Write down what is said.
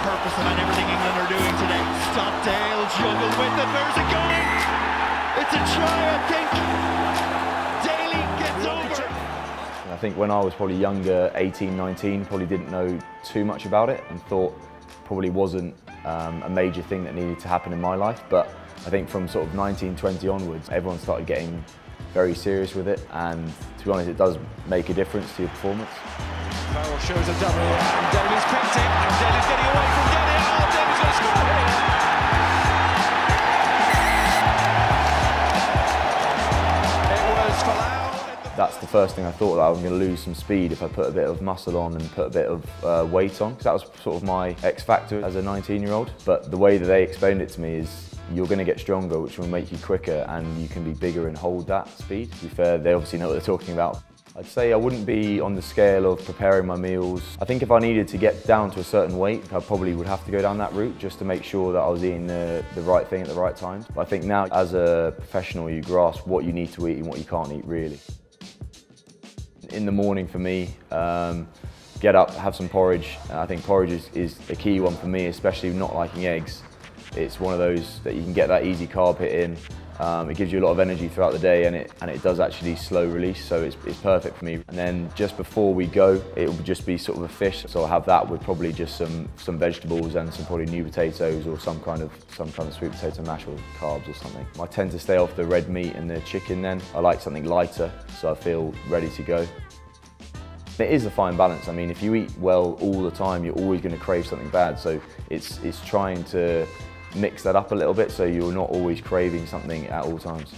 purpose behind everything England are doing today. Stockdale juggled with it, there's a goal! It's a try, I think. Daly gets over it. I think when I was probably younger, 18, 19, probably didn't know too much about it and thought probably wasn't a major thing that needed to happen in my life. But I think from sort of 19, 20 onwards, everyone started getting very serious with it, and to be honest, it does make a difference to your performance. Farrell shows a double, and Daly's picked it, and Daly's getting away from Daly. Oh, Daly's going to score it! It was Farrell. That's the first thing I thought, that I was going to lose some speed if I put a bit of muscle on and put a bit of weight on. That was sort of my X factor as a 19-year-old, but the way that they explained it to me is you're going to get stronger, which will make you quicker, and you can be bigger and hold that speed. To be fair, they obviously know what they're talking about. I'd say I wouldn't be on the scale of preparing my meals. I think if I needed to get down to a certain weight, I probably would have to go down that route just to make sure that I was eating the right thing at the right time. But I think now, as a professional, you grasp what you need to eat and what you can't eat, really. In the morning for me, get up, have some porridge. I think porridge is a key one for me, especially not liking eggs. It's one of those that you can get that easy carb hit in. It gives you a lot of energy throughout the day, and it does actually slow release, so it's perfect for me. And then just before we go, it will just be sort of a fish. So I'll have that with probably just some vegetables and some probably new potatoes or some kind of sweet potato mash or carbs or something. I tend to stay off the red meat and the chicken then. I like something lighter, so I feel ready to go. It is a fine balance. I mean, if you eat well all the time, you're always going to crave something bad. So it's trying to mix that up a little bit so you're not always craving something at all times.